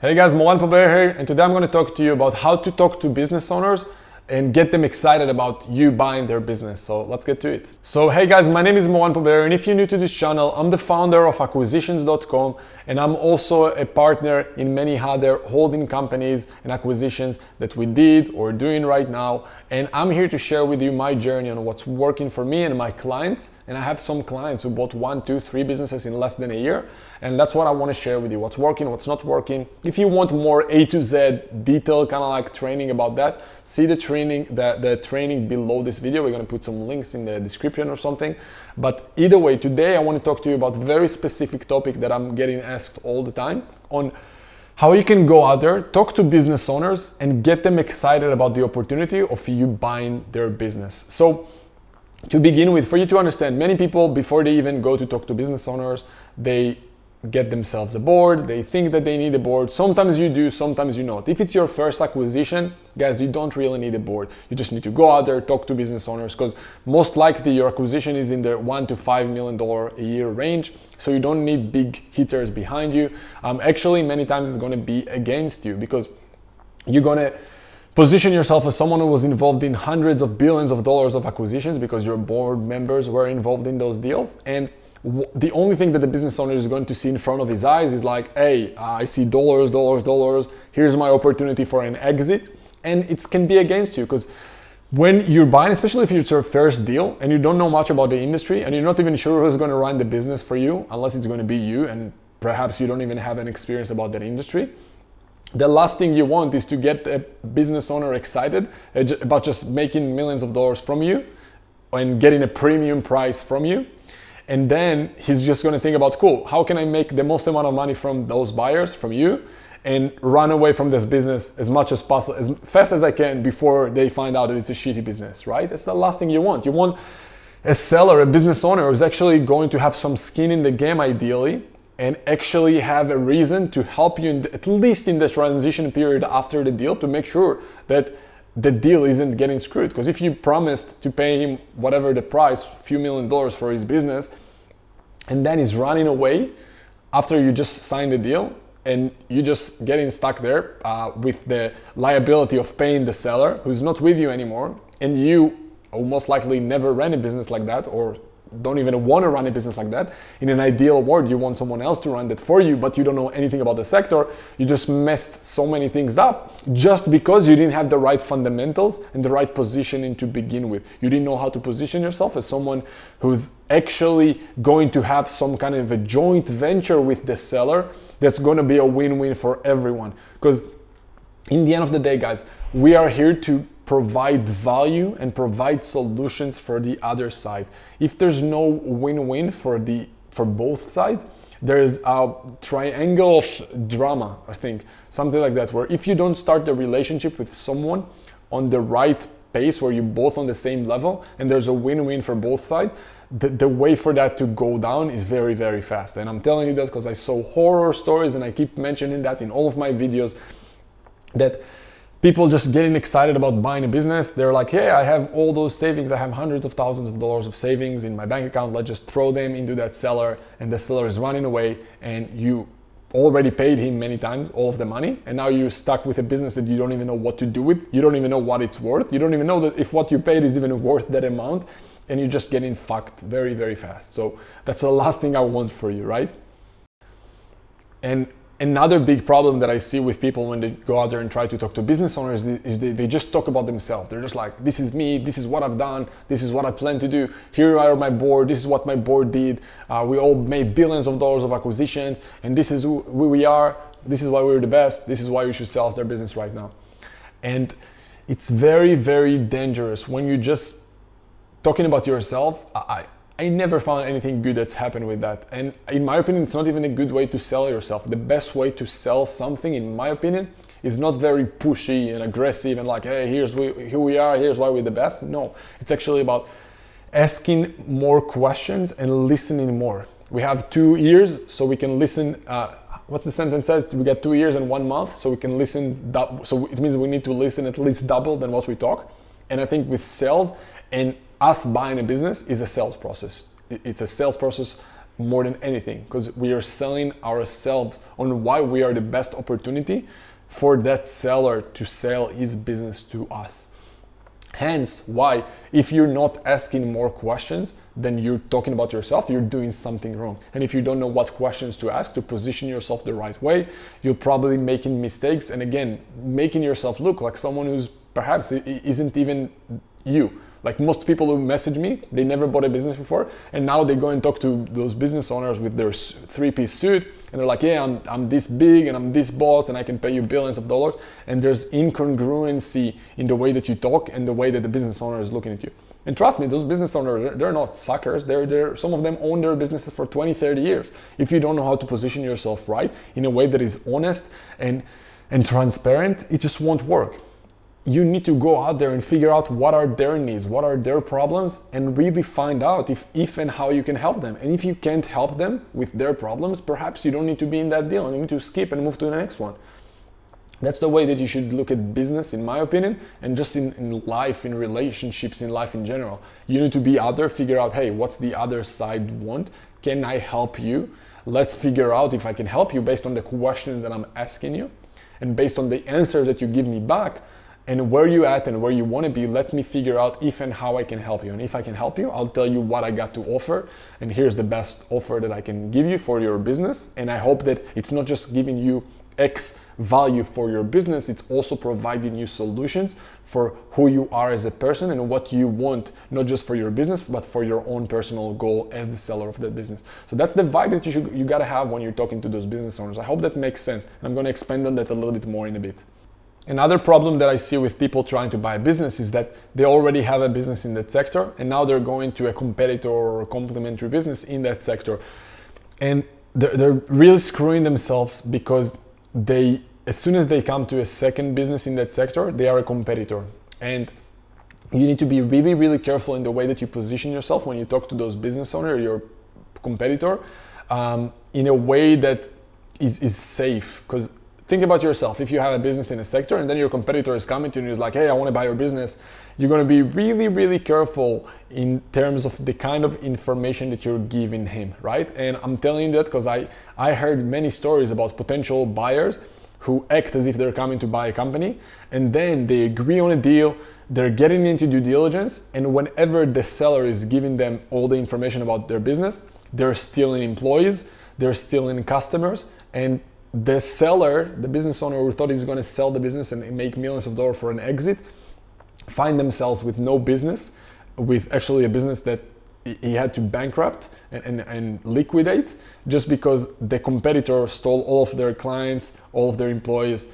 Hey guys, Moran Pober here, and today I'm going to talk to you about how to talk to business owners and get them excited about you buying their business. So let's get to it. So hey guys, my name is Moran Pober, and if you're new to this channel, I'm the founder of Acquisitions.com, and I'm also a partner in many other holding companies and acquisitions that we did or are doing right now. And I'm here to share with you my journey on what's working for me and my clients. And I have some clients who bought 1, 2, 3 businesses in less than a year. And that's what I want to share with you, what's working, what's not working. If you want more A to Z detail, kind of like training about that, see the training below this video. We're going to put some links in the description or something. But either way, today I want to talk to you about a very specific topic that I'm getting asked all the time on how you can go out there, talk to business owners and get them excited about the opportunity of you buying their business. So to begin with, for you to understand, many people, before they even go to talk to business owners, they get themselves a board. They think that they need a board. Sometimes you do, sometimes you not. If it's your first acquisition, guys, you don't really need a board. You just need to go out there, talk to business owners, because most likely your acquisition is in the $1 to $5 million a year range. So you don't need big hitters behind you. Actually, many times it's going to be against you, because you're going to position yourself as someone who was involved in hundreds of billions of dollars of acquisitions, because your board members were involved in those deals. And the only thing that the business owner is going to see in front of his eyes is like, hey, I see dollars, dollars, dollars. Here's my opportunity for an exit. And it can be against you, because when you're buying, especially if it's your first deal and you don't know much about the industry and you're not even sure who's going to run the business for you, unless it's going to be you, and perhaps you don't even have an experience about that industry. The last thing you want is to get a business owner excited about just making millions of dollars from you and getting a premium price from you. And then he's just going to think about, cool, how can I make the most amount of money from those buyers, from you, and run away from this business as much as possible, as fast as I can, before they find out that it's a shitty business, right? That's the last thing you want. You want a seller, a business owner who's actually going to have some skin in the game, ideally, and actually have a reason to help you, at least in the transition period after the deal, to make sure that the deal isn't getting screwed. Because if you promised to pay him whatever the price, a few $1 million for his business, and then he's running away after you just signed the deal, and you're just getting stuck there with the liability of paying the seller who's not with you anymore, and you most likely never ran a business like that, or don't even want to run a business like that. In an ideal world, you want someone else to run that for you, but you don't know anything about the sector. You just messed so many things up just because you didn't have the right fundamentals and the right positioning to begin with. You didn't know how to position yourself as someone who's actually going to have some kind of a joint venture with the seller that's going to be a win-win for everyone. Because in the end of the day, guys, we are here to provide value and provide solutions for the other side. If there's no win-win for both sides, there is a triangle of drama, I think, something like that, where if you don't start the relationship with someone on the right pace, where you're both on the same level and there's a win-win for both sides, the way for that to go down is very, very fast. And I'm telling you that because I saw horror stories, and I keep mentioning that in all of my videos, that people just getting excited about buying a business. They're like, hey, I have all those savings. I have hundreds of thousands of dollars of savings in my bank account. Let's just throw them into that seller. And the seller is running away, and you already paid him many times all of the money. And now you're stuck with a business that you don't even know what to do with. You don't even know what it's worth. You don't even know that if what you paid is even worth that amount. And you're just getting fucked very, very fast. So that's the last thing I want for you, right? And another big problem that I see with people when they go out there and try to talk to business owners is they just talk about themselves. They're just like, this is me, this is what I've done, this is what I plan to do, here are my board, this is what my board did, we all made billions of dollars of acquisitions, and this is who we are, this is why we're the best, this is why you should sell their business right now. And it's very, very dangerous when you're just talking about yourself. I never found anything good that's happened with that. And in my opinion, it's not even a good way to sell yourself. The best way to sell something, in my opinion, is not very pushy and aggressive and like, hey, here's who we are, here's why we're the best. No, it's actually about asking more questions and listening more. We have 2 ears, so we can listen. What's the sentence says? We got 2 years and 1 month, so we can listen. So it means we need to listen at least double than what we talk. And I think with sales and us buying a business is a sales process. It's a sales process more than anything, because we are selling ourselves on why we are the best opportunity for that seller to sell his business to us. Hence why, if you're not asking more questions than you're talking about yourself, you're doing something wrong. And if you don't know what questions to ask to position yourself the right way, you're probably making mistakes. And again, making yourself look like someone who's perhaps isn't even you. Like most people who message me, they never bought a business before, and now they go and talk to those business owners with their three-piece suit, and they're like, yeah, I'm this big, and I'm this boss, and I can pay you billions of dollars. And there's incongruency in the way that you talk and the way that the business owner is looking at you. And trust me, those business owners, they're not suckers. Some of them own their businesses for 20, 30 years. If you don't know how to position yourself right in a way that is honest and transparent, it just won't work. You need to go out there and figure out what are their needs, what are their problems, and really find out if and how you can help them. And if you can't help them with their problems, perhaps you don't need to be in that deal and you need to skip and move to the next one. That's the way that you should look at business, in my opinion, and just in life, in relationships, in life in general. You need to be out there, figure out, hey, what's the other side want? Can I help you? Let's figure out if I can help you based on the questions that I'm asking you and based on the answers that you give me back. And where you at and where you want to be, let me figure out if and how I can help you. And if I can help you, I'll tell you what I got to offer. And here's the best offer that I can give you for your business. And I hope that it's not just giving you X value for your business, it's also providing you solutions for who you are as a person and what you want, not just for your business, but for your own personal goal as the seller of that business. So that's the vibe that you gotta have when you're talking to those business owners. I hope that makes sense. And I'm gonna expand on that a little bit more in a bit. Another problem that I see with people trying to buy a business is that they already have a business in that sector and now they're going to a competitor or a complementary business in that sector. And they're really screwing themselves because as soon as they come to a second business in that sector, they are a competitor. And you need to be really, really careful in the way that you position yourself when you talk to those business owners, your competitor, in a way that is safe. Because think about yourself. If you have a business in a sector and then your competitor is coming to you and is like, hey, I want to buy your business, you're going to be really, really careful in terms of the kind of information that you're giving him, right? And I'm telling you that because I heard many stories about potential buyers who act as if they're coming to buy a company, and then they agree on a deal, they're getting into due diligence, and whenever the seller is giving them all the information about their business, they're stealing employees, they're stealing customers, and the seller, the business owner who thought he's going to sell the business and make millions of dollars for an exit, find themselves with no business, with actually a business that he had to bankrupt and liquidate just because the competitor stole all of their clients, all of their employees,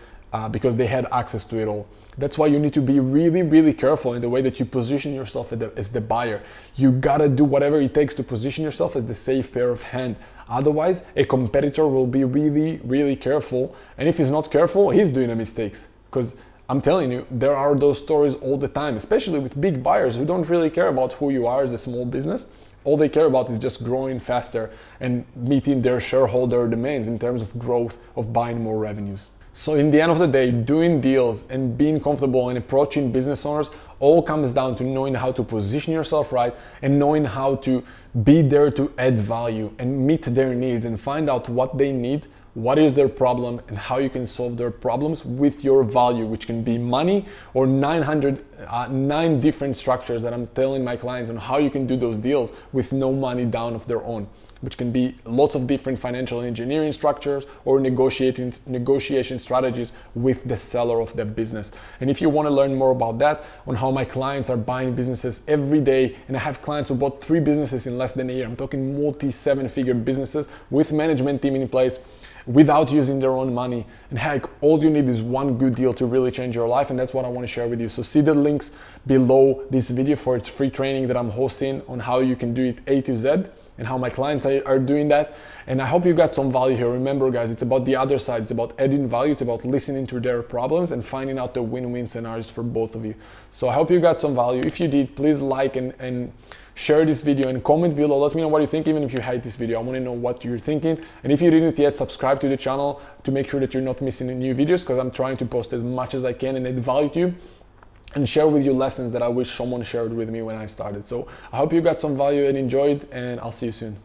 because they had access to it all. That's why you need to be really, really careful in the way that you position yourself as the buyer. You gotta do whatever it takes to position yourself as the safe pair of hands. Otherwise, a competitor will be really, really careful. And if he's not careful, he's doing a mistake. Because I'm telling you, there are those stories all the time, especially with big buyers who don't really care about who you are as a small business. All they care about is just growing faster and meeting their shareholder demands in terms of growth, of buying more revenues. So in the end of the day, doing deals and being comfortable and approaching business owners all comes down to knowing how to position yourself right and knowing how to be there to add value and meet their needs and find out what they need, what is their problem, and how you can solve their problems with your value, which can be money or 9 different structures that I'm telling my clients on how you can do those deals with no money down of their own, which can be lots of different financial engineering structures or negotiation strategies with the seller of the business. And if you want to learn more about that, on how my clients are buying businesses every day, and I have clients who bought 3 businesses in less than a year. I'm talking multi-7-figure businesses with management team in place, without using their own money. And heck, all you need is one good deal to really change your life, and that's what I want to share with you. So see the links below this video for its free training that I'm hosting on how you can do it A to Z, and how my clients are doing that. And I hope you got some value here. Remember guys, it's about the other side. It's about adding value. It's about listening to their problems and finding out the win-win scenarios for both of you. So I hope you got some value. If you did, please like and share this video and comment below. Let me know what you think, even if you hate this video. I want to know what you're thinking. And if you didn't yet, subscribe to the channel to make sure that you're not missing any new videos, because I'm trying to post as much as I can and add value to you, and share with you lessons that I wish someone shared with me when I started. So I hope you got some value and enjoyed, and I'll see you soon.